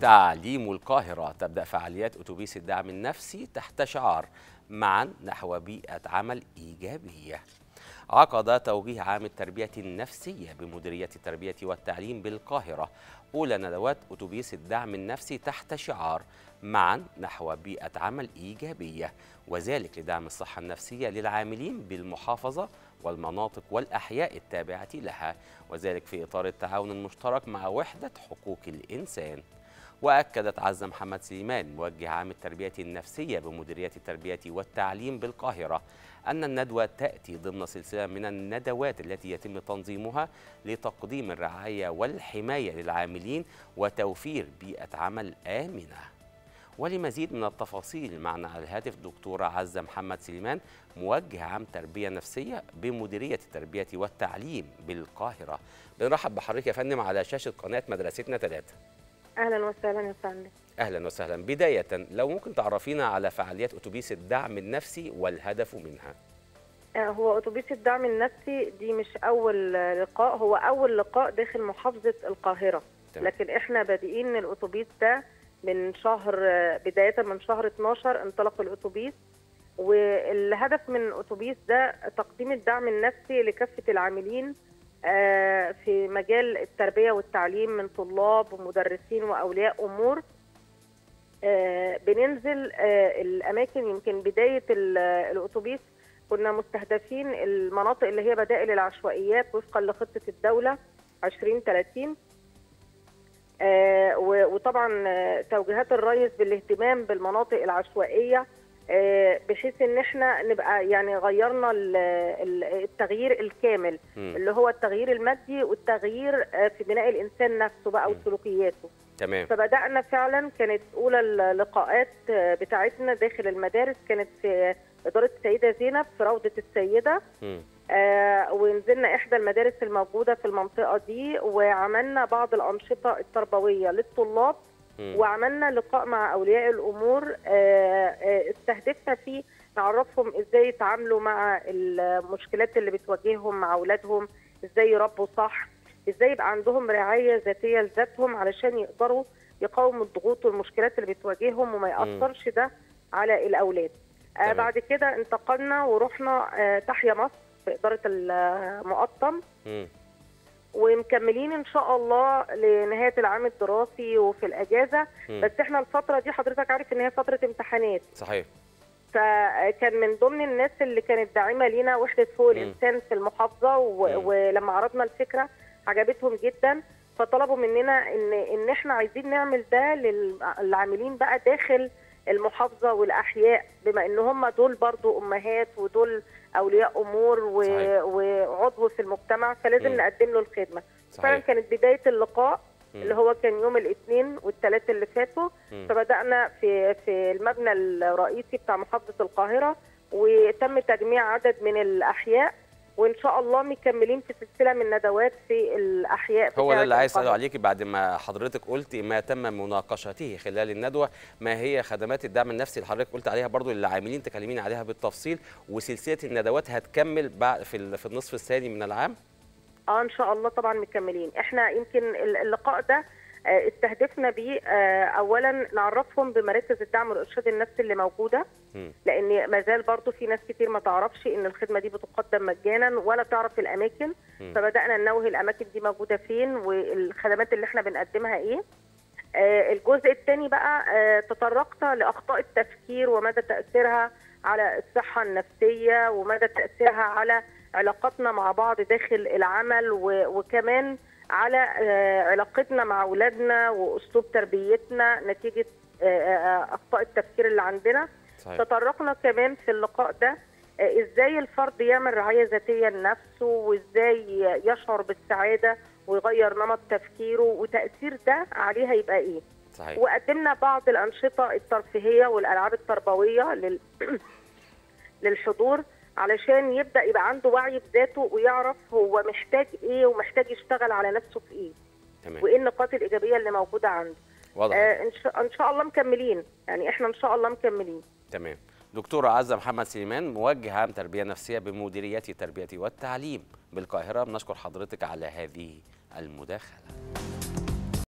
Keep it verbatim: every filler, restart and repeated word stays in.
تعليم القاهرة تبدأ فعاليات اتوبيس الدعم النفسي تحت شعار معا نحو بيئة عمل إيجابية. عقد توجيه عام التربية النفسية بمديرية التربية والتعليم بالقاهرة أولى ندوات اتوبيس الدعم النفسي تحت شعار معا نحو بيئة عمل إيجابية، وذلك لدعم الصحة النفسية للعاملين بالمحافظة والمناطق والأحياء التابعة لها، وذلك في إطار التعاون المشترك مع وحدة حقوق الإنسان. وأكدت عزة محمد سليمان موجه عام التربية النفسية بمديرية التربية والتعليم بالقاهرة أن الندوة تأتي ضمن سلسلة من الندوات التي يتم تنظيمها لتقديم الرعاية والحماية للعاملين وتوفير بيئة عمل آمنة. ولمزيد من التفاصيل معنا على الهاتف دكتورة عزة محمد سليمان موجه عام تربية نفسية بمديرية التربية والتعليم بالقاهرة. بنرحب بحضرتك يا فندم على شاشة قناة مدرستنا ثلاثة. اهلا وسهلا يا فندم. اهلا وسهلا. بدايه لو ممكن تعرفينا على فعاليات اتوبيس الدعم النفسي والهدف منها. هو اتوبيس الدعم النفسي دي مش اول لقاء، هو اول لقاء داخل محافظه القاهره. تمام. لكن احنا بادئين الاتوبيس ده من شهر، بدايه من شهر اتناشر انطلق الاتوبيس، والهدف من الاتوبيس ده تقديم الدعم النفسي لكافه العاملين في مجال التربية والتعليم من طلاب ومدرسين وأولياء أمور. بننزل الأماكن، يمكن بداية الأتوبيس كنا مستهدفين المناطق اللي هي بدائل العشوائيات وفقا لخطة الدولة عشرين ثلاثين، وطبعا توجيهات الرئيس بالاهتمام بالمناطق العشوائية بحيث ان احنا نبقى يعني غيرنا التغيير الكامل م. اللي هو التغيير المادي والتغيير في بناء الانسان نفسه بقى وسلوكياته. تمام. فبدانا فعلا، كانت اولى اللقاءات بتاعتنا داخل المدارس كانت في اداره السيده زينب في روضه السيده، آه ونزلنا احدى المدارس الموجوده في المنطقه دي وعملنا بعض الانشطه التربويه للطلاب، وعملنا لقاء مع أولياء الأمور استهدفنا فيه نعرفهم إزاي يتعاملوا مع المشكلات اللي بتواجههم مع أولادهم، إزاي يربوا صح، إزاي يبقى عندهم رعاية ذاتية لذاتهم علشان يقدروا يقاوموا الضغوط والمشكلات اللي بتواجههم وما يأثرش ده على الأولاد. آه بعد كده انتقلنا ورحنا آه تحيا مصر في إدارة المقطم، ومكملين ان شاء الله لنهايه العام الدراسي وفي الاجازه. م. بس احنا الفتره دي حضرتك عارف ان هي فتره امتحانات. صحيح. فكان من ضمن الناس اللي كانت داعمه لينا وحده حقوق الانسان في المحافظه، و... ولما عرضنا الفكره عجبتهم جدا، فطلبوا مننا ان ان احنا عايزين نعمل ده للعاملين بقى داخل المحافظه والاحياء، بما ان هم دول برضو امهات ودول اولياء امور و... وعضو في المجتمع، فلازم م. نقدم له الخدمه. فعلا كانت بدايه اللقاء م. اللي هو كان يوم الاثنين والثلاث اللي فاتوا. م. فبدانا في في المبنى الرئيسي بتاع محافظه القاهره، وتم تجميع عدد من الاحياء، وان شاء الله مكملين في سلسله من ندوات في الاحياء. هو ده اللي عايز اساله عليكي بعد ما حضرتك قلتي ما تم مناقشته خلال الندوه، ما هي خدمات الدعم النفسي اللي حضرتك قلت عليها برضو للعاملين، تكلمين عليها بالتفصيل، وسلسله الندوات هتكمل في في النصف الثاني من العام؟ اه ان شاء الله طبعا مكملين. احنا يمكن اللقاء ده استهدفنا بيه اولا نعرفهم بمراكز الدعم والارشاد النفسي اللي موجوده، لان ما زال برضه في ناس كتير ما تعرفش ان الخدمه دي بتقدم مجانا ولا تعرف الاماكن. فبدانا ننوه الاماكن دي موجوده فين والخدمات اللي احنا بنقدمها ايه. الجزء الثاني بقى تطرقنا لاخطاء التفكير ومدى تاثيرها على الصحه النفسيه ومدى تاثيرها على علاقاتنا مع بعض داخل العمل، وكمان على علاقتنا مع أولادنا وأسلوب تربيتنا نتيجة أخطاء التفكير اللي عندنا. صحيح. تطرقنا كمان في اللقاء ده إزاي الفرد يعمل رعاية ذاتية لنفسه، وإزاي يشعر بالسعادة ويغير نمط تفكيره، وتأثير ده عليها يبقى إيه. صحيح. وقدمنا بعض الأنشطة الترفيهية والألعاب التربوية لل... للحضور علشان يبدأ يبقى عنده وعي بذاته ويعرف هو محتاج ايه ومحتاج يشتغل على نفسه في ايه. تمام. وايه النقاط الايجابيه اللي موجوده عنده. واضح. آه ان شاء ان شاء الله مكملين، يعني احنا ان شاء الله مكملين. تمام. دكتوره عزة محمد سليمان موجه عام تربيه نفسيه بمديريه التربيه والتعليم بالقاهره، بنشكر حضرتك على هذه المداخله.